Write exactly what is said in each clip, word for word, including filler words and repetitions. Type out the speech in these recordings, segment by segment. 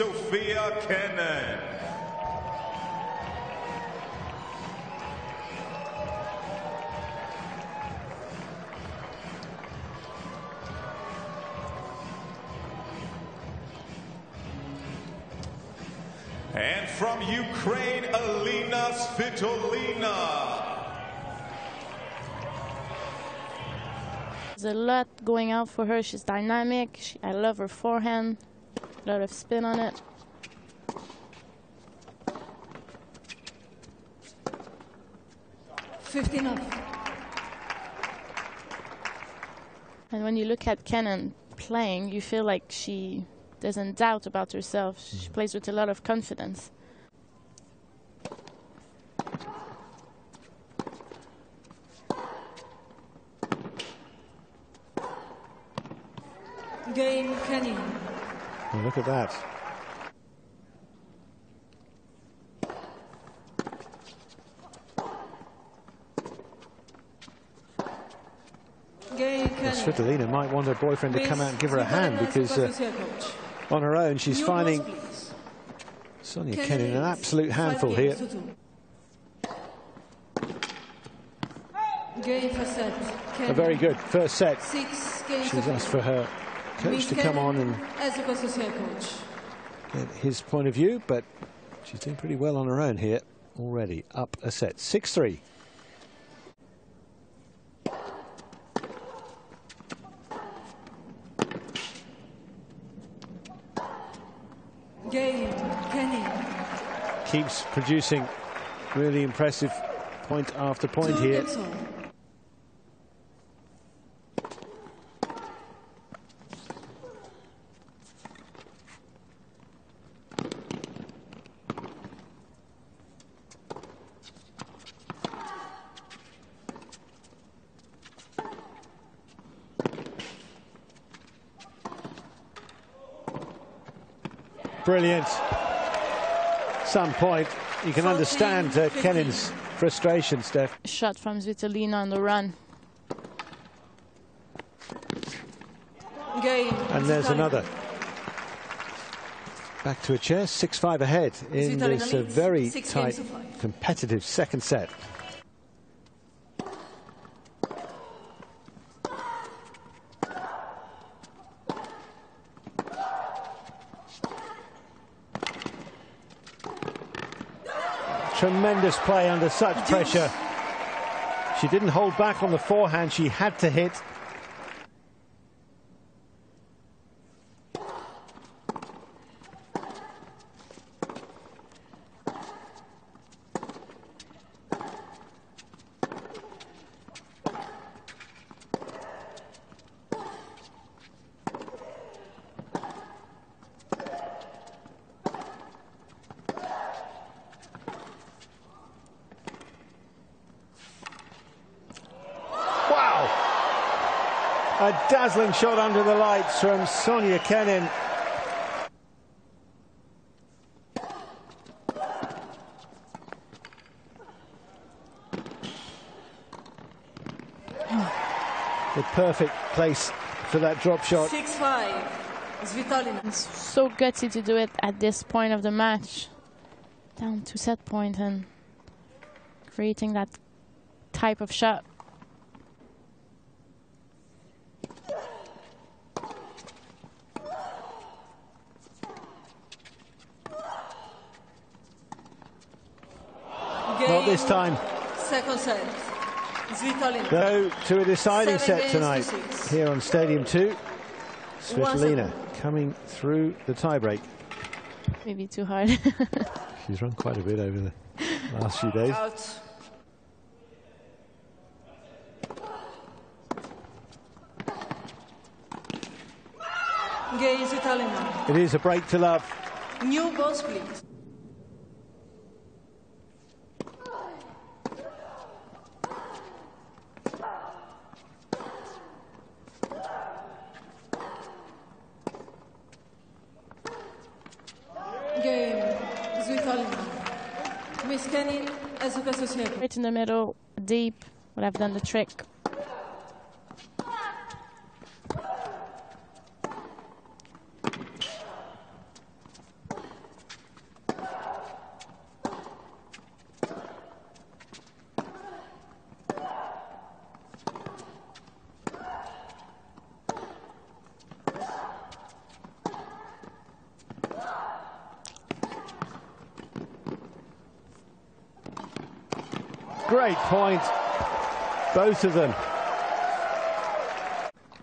Sofia Kenin. And from Ukraine, Elina Svitolina. There's a lot going on for her. She's dynamic. She, I love her forehand. A lot of spin on it. fifteen up. And when you look at Kenin playing, you feel like she doesn't doubt about herself. She plays with a lot of confidence. Game Kenin. Well, look at that. Game Kenin. Svitolina might want her boyfriend to come out and give her a hand, because uh, on her own she's finding Sonia Kenin an absolute handful here. A very good first set. She's asked for her coach to come on and get his point of view, but she's doing pretty well on her own here already. Up a set, six three. Keeps producing really impressive point after point here. Brilliant. At some point, you can understand uh, Kenin's frustration, Steph. Shot from Svitolina on the run. Game. And there's another. Back to a chair, six five ahead in this uh, very tight, competitive second set. Tremendous play under such pressure. She didn't hold back on the forehand, she had to hit. A dazzling shot under the lights from Sonia Kenin. The perfect place for that drop shot. six five. Svitolina. It's so gutsy to do it at this point of the match. Down to set point and creating that type of shot. Not this time. Second set. Svitolina. Go to a deciding Seven set tonight to here on Stadium two. Svitolina coming through the tiebreak. Maybe too hard. She's run quite a bit over the last few days. Out. It is a break to love. New balls, please. Right in the middle, deep, would have done the trick. Great point, both of them.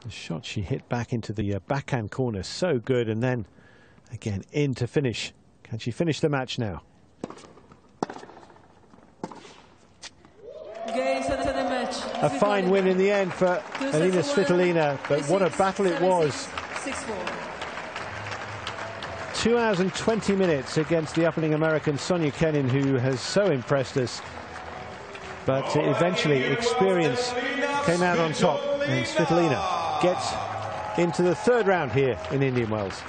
The shot she hit back into the uh, backhand corner, so good, and then again in to finish. Can she finish the match now? A fine win in the end for Elina Svitolina, but what a battle it was. Two hours and twenty minutes against the up-and-coming American Sofia Kenin, who has so impressed us. But eventually experience came out on top, and Svitolina gets into the third round here in Indian Wells.